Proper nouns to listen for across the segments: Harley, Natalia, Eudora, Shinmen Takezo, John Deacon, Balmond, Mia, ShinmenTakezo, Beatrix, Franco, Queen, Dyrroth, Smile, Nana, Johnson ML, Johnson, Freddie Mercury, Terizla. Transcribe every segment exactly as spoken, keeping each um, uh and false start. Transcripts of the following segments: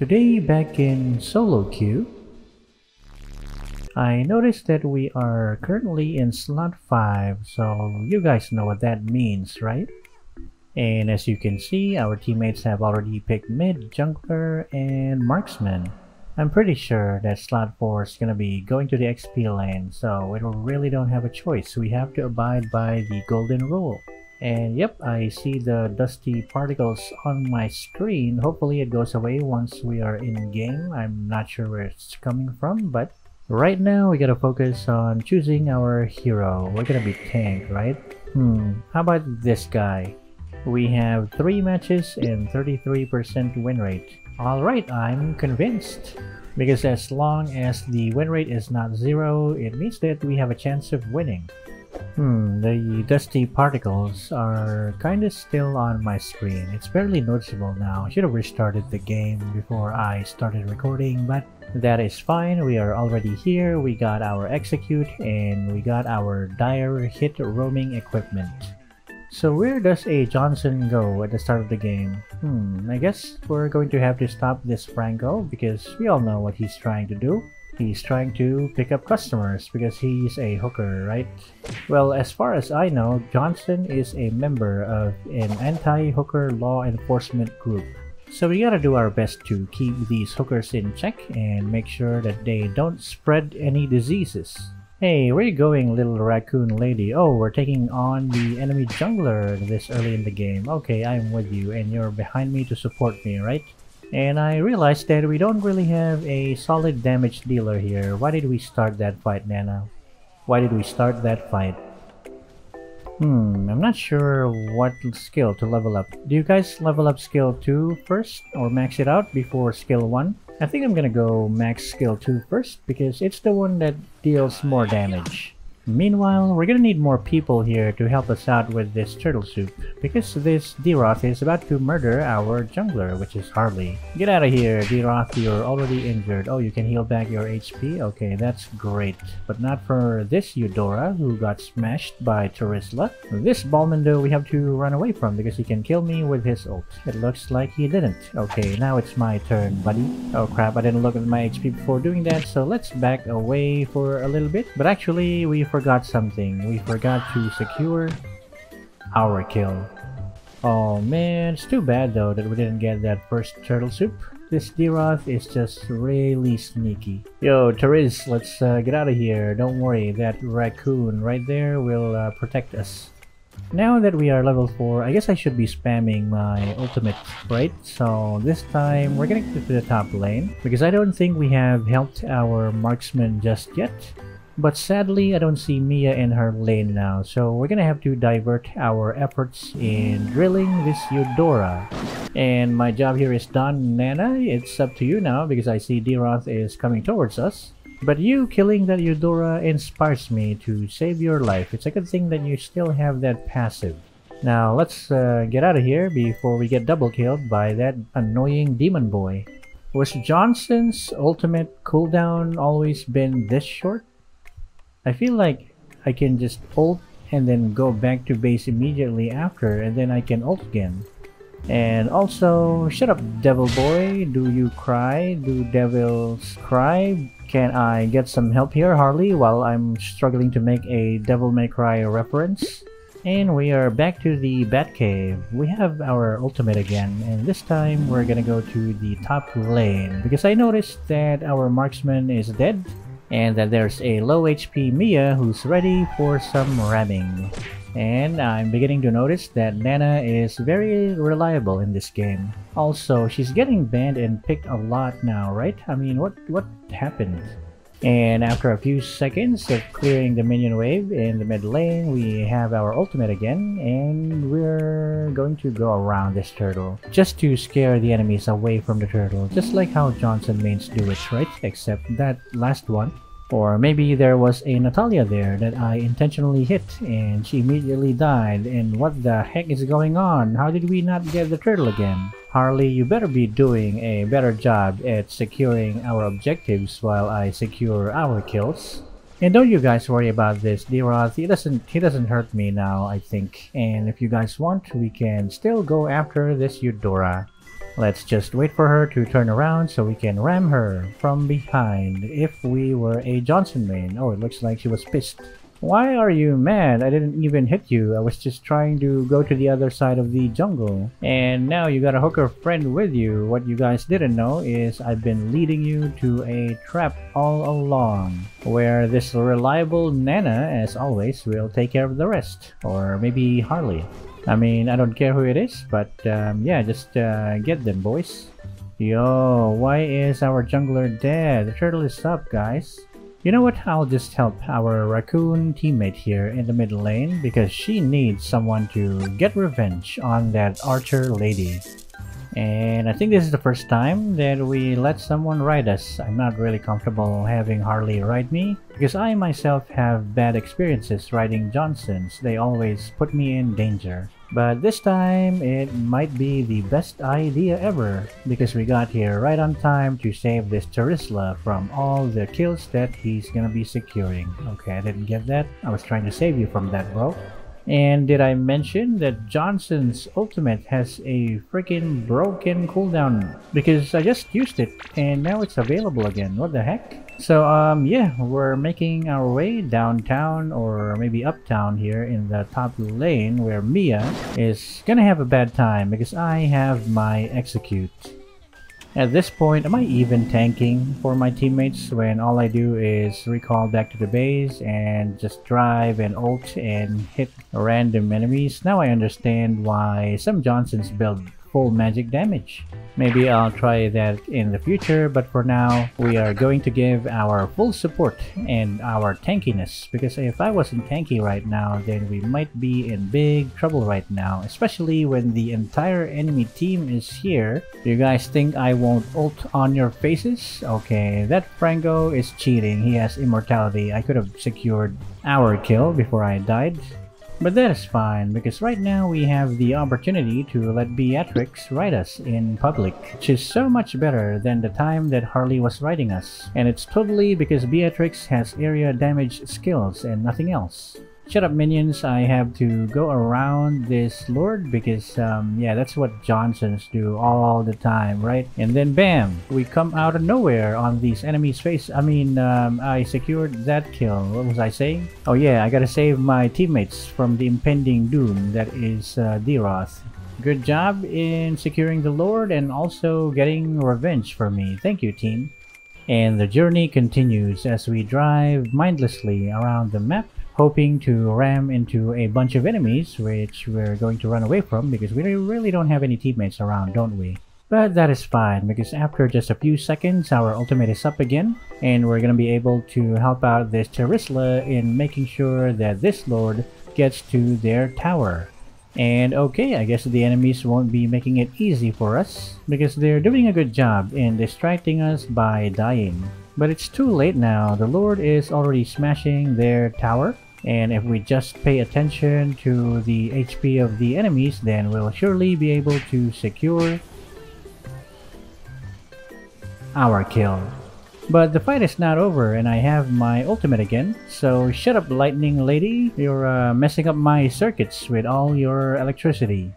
Today, back in solo queue, I noticed that we are currently in slot five, so you guys know what that means, right? And as you can see, our teammates have already picked mid, jungler, and marksman. I'm pretty sure that slot four is gonna be going to the X P lane, so we really don't have a choice. We have to abide by the golden rule. And yep, I see the dusty particles on my screen. Hopefully it goes away once we are in game. I'm not sure where it's coming from, but right now we gotta focus on choosing our hero. We're gonna be tank, right? Hmm, how about this guy? We have three matches and thirty-three percent win rate. Alright, I'm convinced. Because as long as the win rate is not zero, it means that we have a chance of winning. Hmm, the dusty particles are kinda still on my screen. It's barely noticeable now. I should have restarted the game before I started recording, but that is fine. We are already here. We got our execute and we got our dire hit roaming equipment. So where does a Johnson go at the start of the game? Hmm, I guess we're going to have to stop this Franco because we all know what he's trying to do. He's trying to pick up customers because he's a hooker, right? Well, as far as I know, Johnson is a member of an anti-hooker law enforcement group. So we gotta do our best to keep these hookers in check and make sure that they don't spread any diseases. Hey, where are you going, little raccoon lady? Oh, we're taking on the enemy jungler this early in the game. Okay, I'm with you and you're behind me to support me, right? And I realized that we don't really have a solid damage dealer here. Why did we start that fight, Nana? Why did we start that fight? Hmm, I'm not sure what skill to level up. Do you guys level up skill two first or max it out before skill one? I think I'm gonna go max skill two first because it's the one that deals more damage. Meanwhile, we're gonna need more people here to help us out with this turtle soup because this Dyrroth is about to murder our jungler, which is Harley. Get out of here, Dyrroth, you're already injured. Oh, you can heal back your H P? Okay, that's great. But not for this Eudora, who got smashed by Terizla. This Balmond, though, we have to run away from because he can kill me with his ult. It looks like he didn't. Okay, now it's my turn, buddy. Oh crap, I didn't look at my H P before doing that, so let's back away for a little bit. But actually, we We forgot something. We forgot to secure our kill. Oh man, it's too bad though that we didn't get that first turtle soup. This Dyrroth is just really sneaky. Yo, Teriz, let's uh, get out of here. Don't worry, that raccoon right there will uh, protect us. Now that we are level four, I guess I should be spamming my ultimate, right? So this time we're gonna get to the top lane because I don't think we have helped our marksman just yet. But sadly, I don't see Mia in her lane now, so we're gonna have to divert our efforts in drilling this Eudora. And my job here is done, Nana. It's up to you now because I see Dyrroth is coming towards us. But you killing that Eudora inspires me to save your life. It's a good thing that you still have that passive. Now let's uh, get out of here before we get double killed by that annoying demon boy. Was Johnson's ultimate cooldown always been this short? I feel like I can just ult and then go back to base immediately after, and then I can ult again. And also, shut up, devil boy. Do you cry? Do devils cry? Can I get some help here, Harley, while I'm struggling to make a Devil May Cry reference? And we are back to the Batcave. We have our ultimate again, and this time we're gonna go to the top lane because I noticed that our marksman is dead and that there's a low H P Mia who's ready for some ramming. And I'm beginning to notice that Nana is very reliable in this game. Also, she's getting banned and picked a lot now, right? I mean, what, what happened? And after a few seconds of clearing the minion wave in the mid lane, we have our ultimate again, and we're going to go around this turtle just to scare the enemies away from the turtle, just like how Johnson mains do it, right? Except that last one. Or maybe there was a Natalia there that I intentionally hit and she immediately died, and what the heck is going on? How did we not get the turtle again? Harley, you better be doing a better job at securing our objectives while I secure our kills. And don't you guys worry about this Dyrroth. He doesn't, he doesn't hurt me now, I think. And if you guys want, we can still go after this Eudora. Let's just wait for her to turn around so we can ram her from behind if we were a Johnson main. Oh, it looks like she was pissed. Why are you mad? I didn't even hit you. I was just trying to go to the other side of the jungle. And now you got a hooker friend with you. What you guys didn't know is I've been leading you to a trap all along, where this reliable Nana, as always, will take care of the rest. Or maybe Harley. I mean, I don't care who it is, but um, yeah, just uh, get them, boys. Yo, why is our jungler dead? The turtle is up, guys. You know what, I'll just help our raccoon teammate here in the mid lane because she needs someone to get revenge on that archer lady. And I think this is the first time that we let someone ride us. I'm not really comfortable having Harley ride me because I myself have bad experiences riding Johnsons. They always put me in danger. But this time, it might be the best idea ever, because we got here right on time to save this Terizla from all the kills that he's gonna be securing. Okay, I didn't get that. I was trying to save you from that, bro. And did I mention that Johnson's ultimate has a freaking broken cooldown? Because I just used it, and now it's available again. What the heck? So um yeah, we're making our way downtown or maybe uptown here in the top lane where Mia is gonna have a bad time because I have my execute. At this point, am I even tanking for my teammates when all I do is recall back to the base and just drive and ult and hit random enemies? Now I understand why some Johnsons build full magic damage. Maybe I'll try that in the future, but for now we are going to give our full support and our tankiness, because if I wasn't tanky right now, then we might be in big trouble right now, especially when the entire enemy team is here. You guys think I won't ult on your faces? Okay, that Franco is cheating. He has immortality. I could have secured our kill before I died. But that is fine, because right now we have the opportunity to let Beatrix ride us in public, which is so much better than the time that Harley was riding us. And it's totally because Beatrix has area damage skills and nothing else. Shut up, minions, I have to go around this lord because um, yeah, that's what Johnsons do all the time, right? And then bam, we come out of nowhere on these enemies' face. I mean, um, I secured that kill. What was I saying? Oh yeah, I gotta save my teammates from the impending doom that is uh, Dyrroth. Good job in securing the lord and also getting revenge for me. Thank you, team. And the journey continues as we drive mindlessly around the map, hoping to ram into a bunch of enemies, which we're going to run away from because we really don't have any teammates around, don't we? But that is fine, because after just a few seconds, our ultimate is up again, and we're gonna be able to help out this Terizla in making sure that this lord gets to their tower. And okay, I guess the enemies won't be making it easy for us, because they're doing a good job in distracting us by dying. But it's too late now. The lord is already smashing their tower. And if we just pay attention to the H P of the enemies, then we'll surely be able to secure our kill. But the fight is not over, and I have my ultimate again. So shut up, lightning lady. You're uh, messing up my circuits with all your electricity.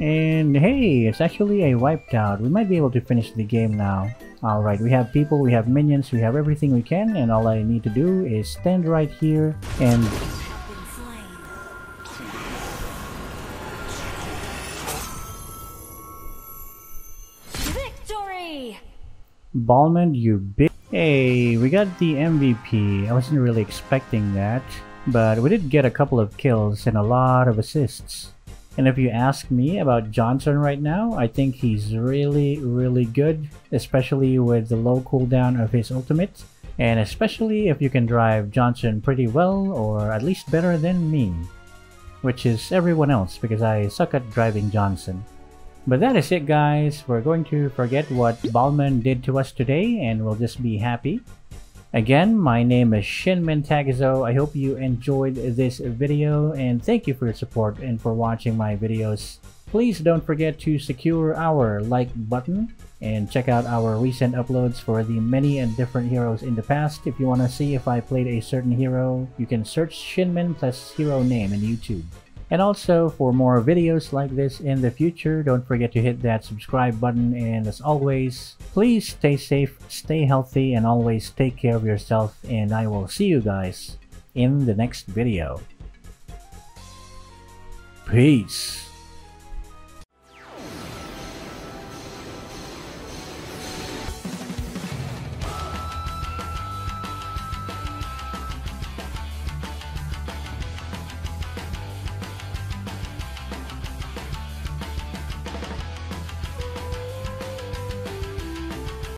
And hey, it's actually a wiped out. We might be able to finish the game now. Alright, we have people, we have minions, we have everything we can, and all I need to do is stand right here and... Victory! Balmond, you bitch. Hey, we got the M V P. I wasn't really expecting that, but we did get a couple of kills and a lot of assists. And if you ask me about Johnson right now, I think he's really, really good, especially with the low cooldown of his ultimate, and especially if you can drive Johnson pretty well, or at least better than me, which is everyone else, because I suck at driving Johnson. But that is it, guys. We're going to forget what Balmond did to us today, and we'll just be happy. Again, my name is ShinmenTakezo. I hope you enjoyed this video, and thank you for your support and for watching my videos. Please don't forget to secure our like button and check out our recent uploads for the many and different heroes in the past. If you want to see if I played a certain hero, you can search Shinmen plus hero name in YouTube. And also, for more videos like this in the future, don't forget to hit that subscribe button. And as always, please stay safe, stay healthy, and always take care of yourself. And I will see you guys in the next video. Peace.